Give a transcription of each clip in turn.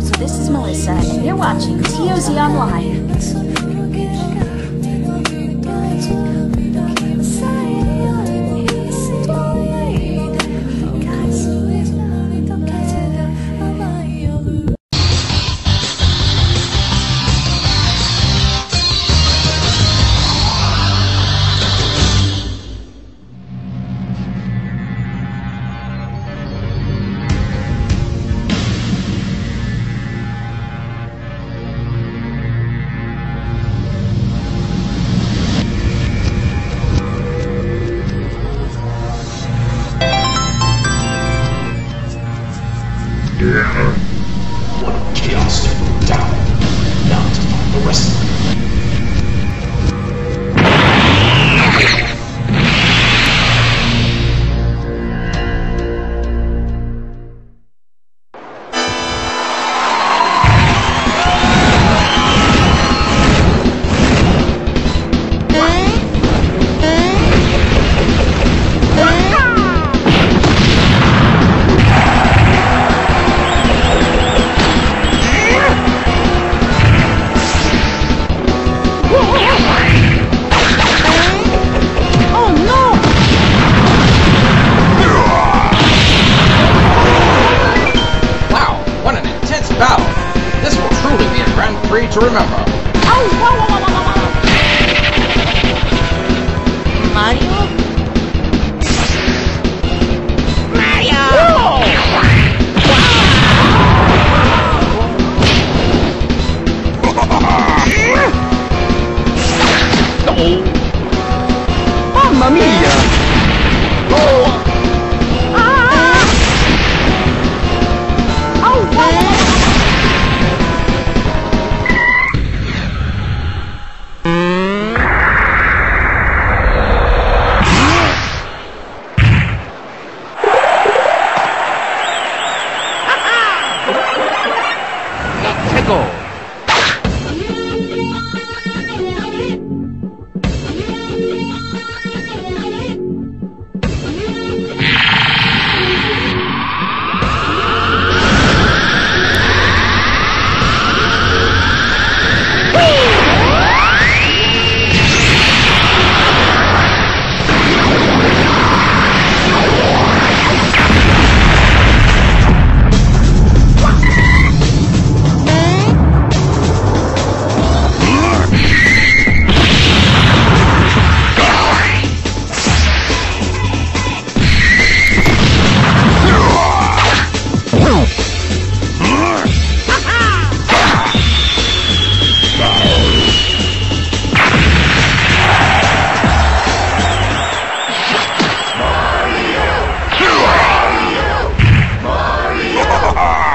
friends, this is Melissa, and you're watching TOZ Online. To remember. Oh, whoa, whoa, whoa, whoa, whoa. Mario? Mario! Whoa. Wow. Oh. Mamma mia! Oh! Ah. Oh, whoa, whoa.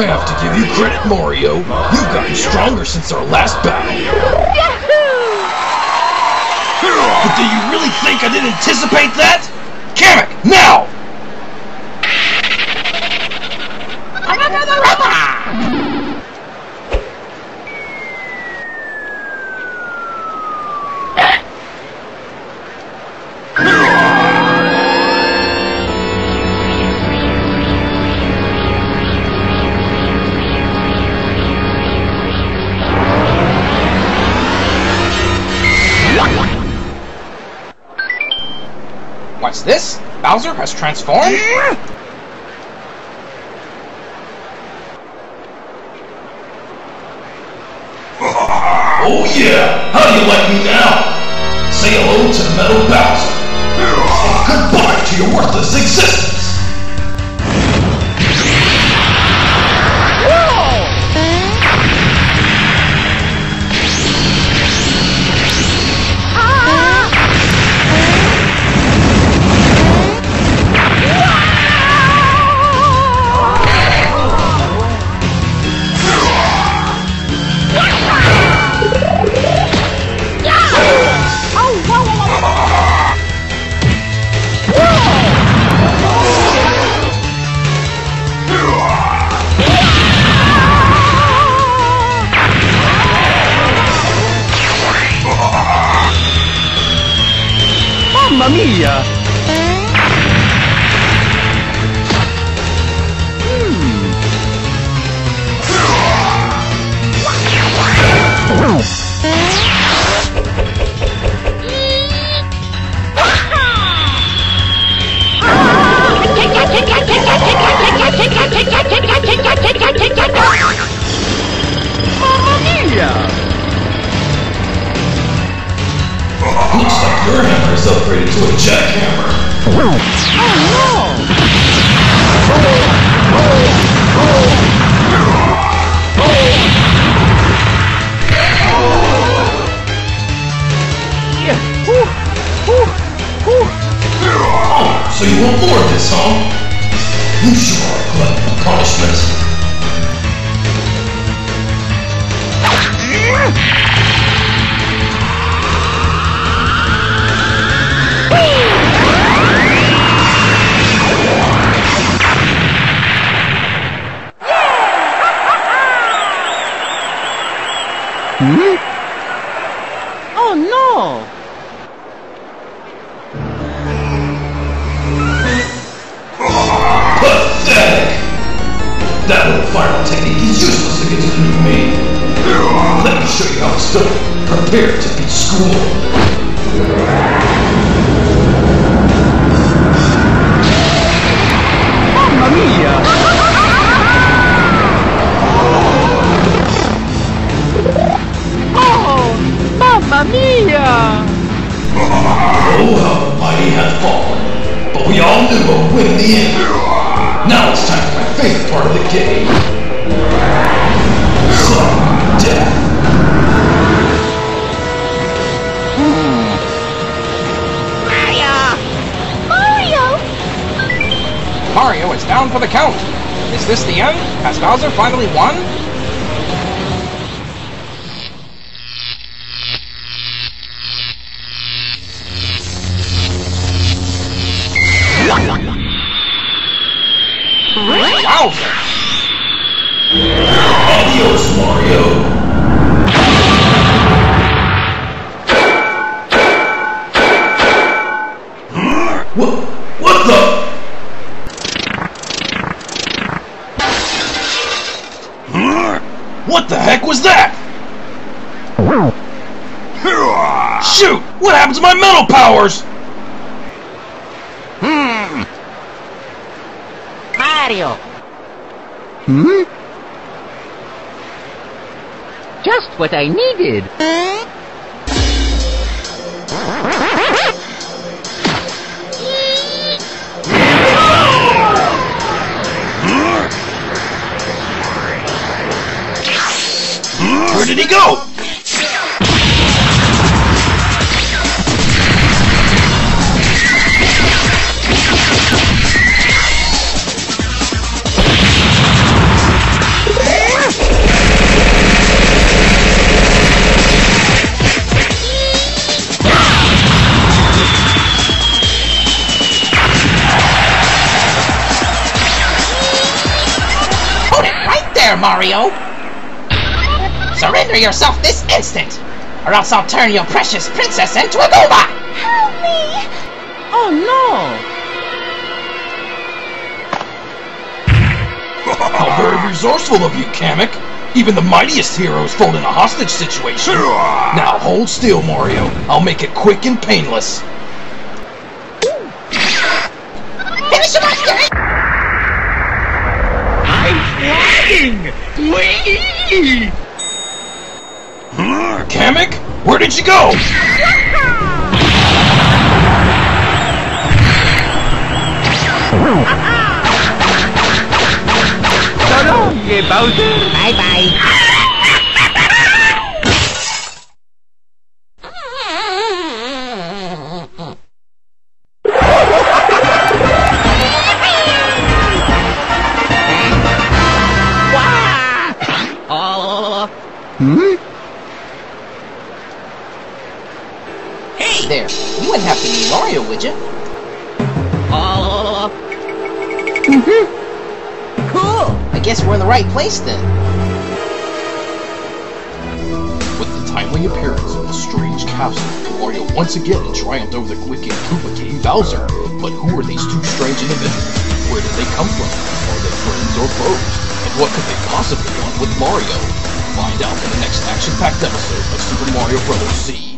I have to give you credit, Mario. You've gotten stronger since our last battle. Yahoo! But do you really think I didn't anticipate that? Kamek, now! What's this? Bowser has transformed? Oh yeah! How do you like me now? Say hello to Metal Bowser. Goodbye to your worthless existence! Mia! Hmm. Hmm? Oh no! Pathetic! That little fireball technique is useless against the new maid. Let me show you how it's done. Prepare to be schooled. Mamma mia! Mamma mia! Oh, how mighty hath fallen. But we all knew a win in the end. Now it's time for my favorite part of the game. Son of Death. Mario! Mario! Mario is down for the count. Is this the end? Has Bowser finally won? Adios, Mario! Huh? What the? Huh? What the heck was that? Shoot! What happened to my metal powers? Mario! Hmm? Just what I needed! Where did he go? Mario, surrender yourself this instant, or else I'll turn your precious princess into a goomba. Help me! Oh no! How very resourceful of you, Kamek. Even the mightiest heroes fold in a hostage situation. Now hold still, Mario. I'll make it quick and painless. Finish him off, Kamek! Wee! Kamek? Where did you go? So long, ye Bowser! Bye bye! Hmm? Hey there! You wouldn't have to be Mario, would you? Cool! I guess we're in the right place then. With the timely appearance of the strange capsule, Mario once again triumphed over the wicked Koopa King Bowser. But who are these two strange individuals? Where did they come from? Are they friends or foes? And what could they possibly want with Mario? Find out in the next action-packed episode of Super Mario Bros. C.